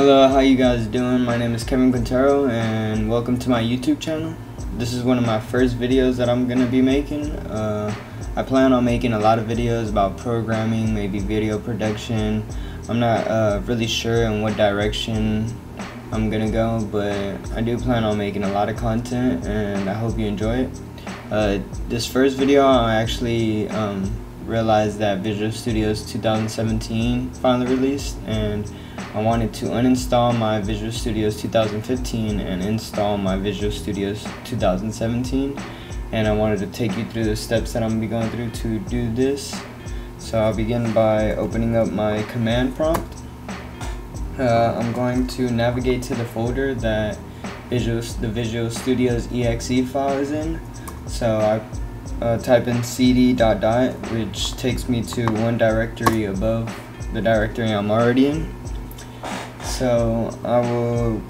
Hello, how you guys doing? My name is Kevin Quintero and welcome to my YouTube channel. This is one of my first videos that I'm gonna be making. I plan on making a lot of videos about programming, maybe video production. I'm not really sure in what direction I'm gonna go, but I do plan on making a lot of content and I hope you enjoy it. This first video, I actually realized that Visual Studio 2017 finally released, and I wanted to uninstall my Visual Studio 2015 and install my Visual Studio 2017, and I wanted to take you through the steps that I'm going to be going through to do this. So I'll begin by opening up my command prompt. I'm going to navigate to the folder that the Visual Studio's exe file is in. So I type in cd ... which takes me to one directory above the directory I'm already in. So I will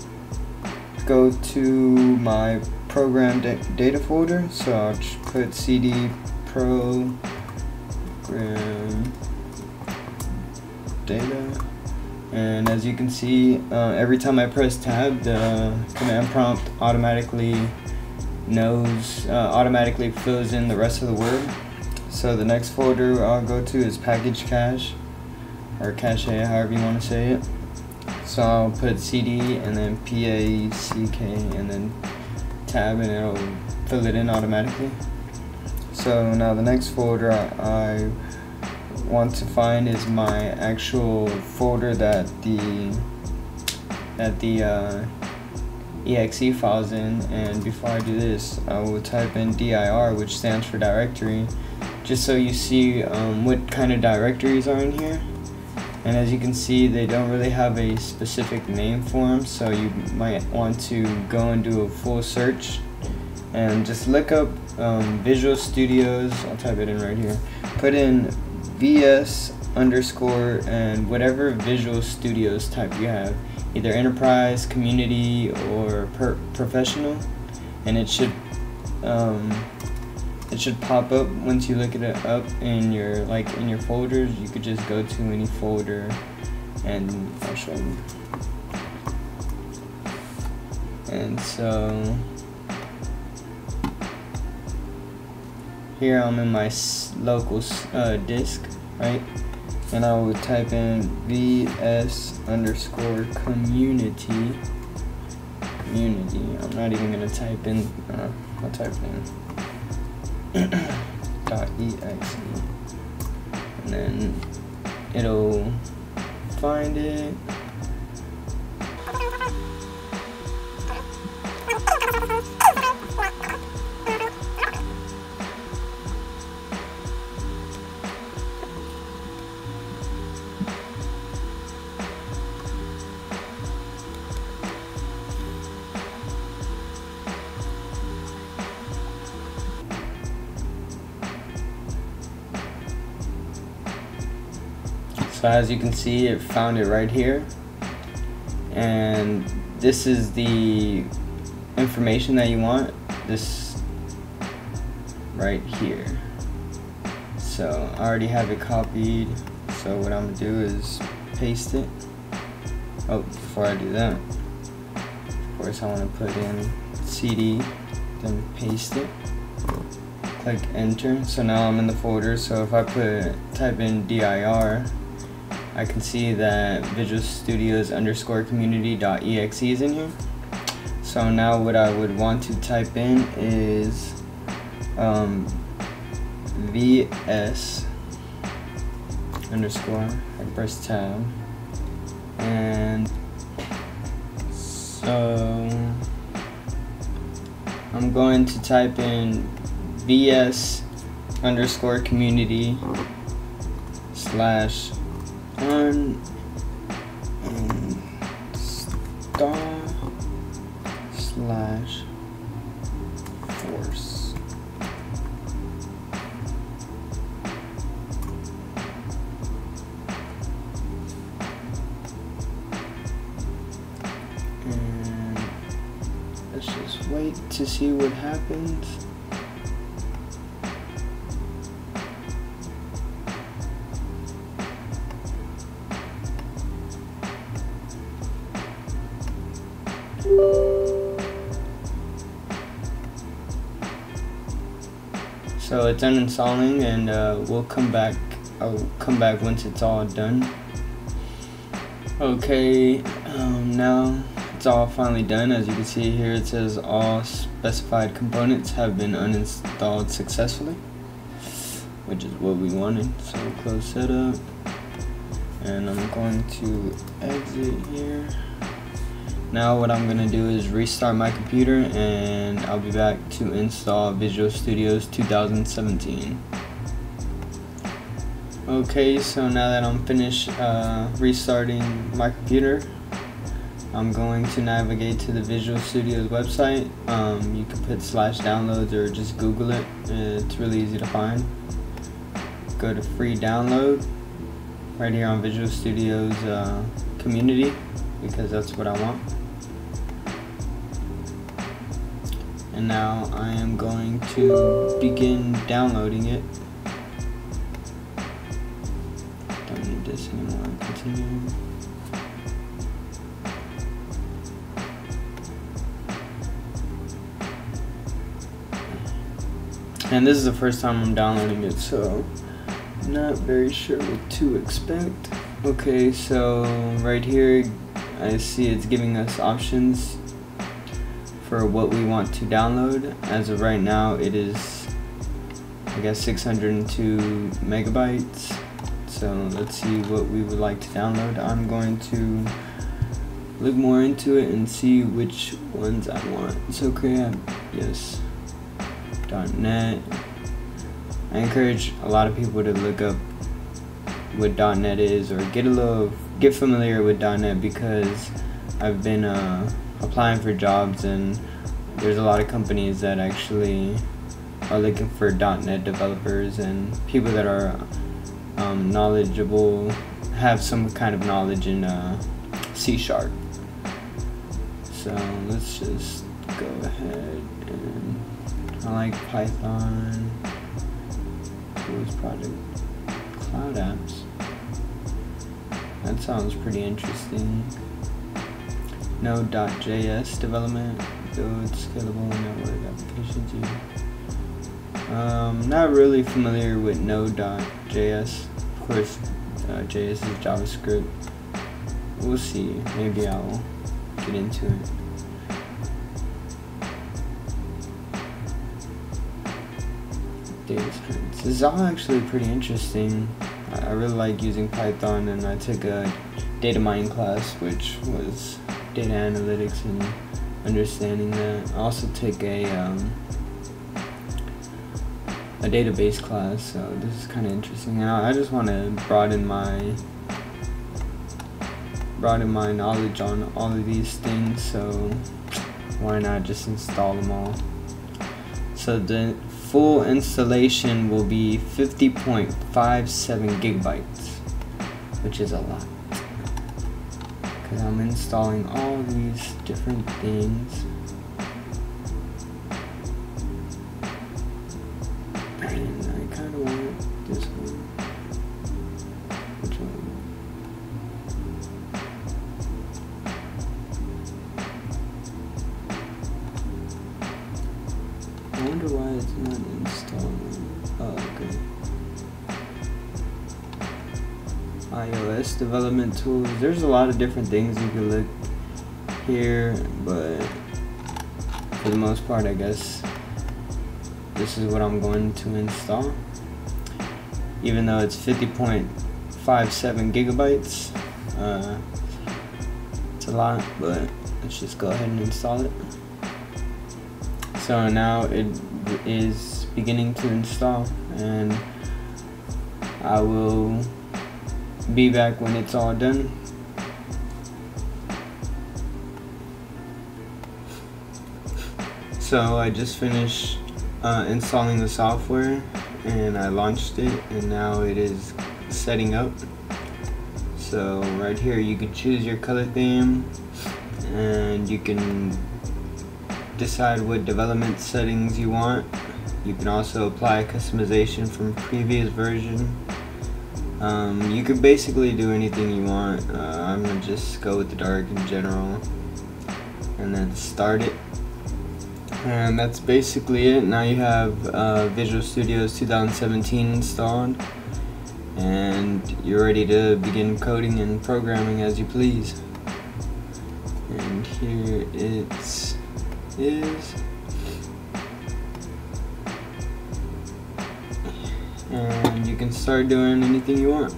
go to my program data folder, so I'll just put cd program data, and as you can see, every time I press tab, the command prompt automatically fills in the rest of the word. So the next folder I'll go to is package cache, or cache, however you want to say it. So I'll put cd and then pack and then tab, and it'll fill it in automatically. So now the next folder I want to find is my actual folder that the exe file's in. And before I do this, I will type in dir, which stands for directory, just so you see what kind of directories are in here. And as you can see, they don't really have a specific name for them, so you might want to go and do a full search and just look up Visual Studios. I'll type it in right here. Put in vs_ and whatever Visual Studios type you have, either enterprise, community, or professional, and it should pop up. Once you look it up in your folders, you could just go to any folder, and I'll show you. And so here I'm in my local disk, right? And I will type in vs_community. I'm not even gonna type in. I'll type in .exe, and then it'll find it. So as you can see, it found it right here, and this is the information that you want, this right here. So I already have it copied, so what I'm going to do is paste it. Oh, before I do that, of course I want to put in cd, then paste it. Click enter. So now I'm in the folder, so if I type in dir, I can see that Visual Studios _community.exe is in here. So now what I would want to type in is vs_, I press tab, and so I'm going to type in vs_community/uninstall/force. And let's just wait to see what happens. So it's done installing, and we'll come back. I'll come back once it's all done. Okay, now it's all finally done. As you can see here, it says all specified components have been uninstalled successfully, which is what we wanted. So we'll close setup, and I'm going to exit here. Now what I'm gonna do is restart my computer, and I'll be back to install Visual Studio 2017. Okay, so now that I'm finished restarting my computer, I'm going to navigate to the Visual Studio's website. You can put /downloads or just Google it. It's really easy to find. Go to free download right here on Visual Studio's community, because that's what I want. And now I am going to begin downloading it. Don't need this anymore. Continue. And this is the first time I'm downloading it, so I'm not very sure what to expect. Okay, so right here I see it's giving us options for what we want to download. As of right now, it is, I guess, 602 megabytes. So let's see what we would like to download. I'm going to look more into it and see which ones I want. So create, yes, .NET. I encourage a lot of people to look up what .NET is, or get familiar with .NET, because I've been applying for jobs, and there's a lot of companies that actually are looking for .NET developers and people that are knowledgeable, have some kind of knowledge in C#. So let's just go ahead, and I like Python, tools, project, cloud apps. That sounds pretty interesting. Node.js development, build scalable network applications. Not really familiar with Node.js. Of course, JS is JavaScript. We'll see. Maybe I'll get into it. Data science. This is all actually pretty interesting. I really like using Python, and I took a data mining class, which was data analytics and understanding that. I also took a database class, so this is kind of interesting. Now I just want to broaden my knowledge on all of these things, so why not just install them all? So the full installation will be 50.57 gigabytes, which is a lot, because I'm installing all these different things. And I kind of want this one. Which one? I wonder why it's not installing. Oh, okay. iOS development tools. There's a lot of different things you can look here, but for the most part, I guess this is what I'm going to install. Even though it's 50.57 gigabytes, it's a lot, but let's just go ahead and install it. So now it is beginning to install, and I will be back when it's all done. So I just finished installing the software, and I launched it, and now it is setting up. So right here you can choose your color theme, and you can decide what development settings you want. You can also apply customization from previous version. You could basically do anything you want. I'm gonna just go with the dark in general, and then start it. And that's basically it. Now you have Visual Studio 2017 installed, and you're ready to begin coding and programming as you please. And here it is. And you can start doing anything you want.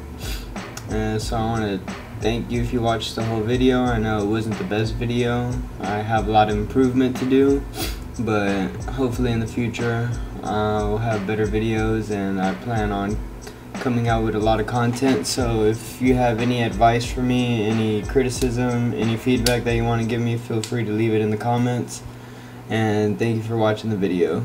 So I want to thank you if you watched the whole video. I know it wasn't the best video. I have a lot of improvement to do, but hopefully in the future I'll have better videos, and I plan on coming out with a lot of content. So if you have any advice for me, any criticism, any feedback that you want to give me, feel free to leave it in the comments. And thank you for watching the video.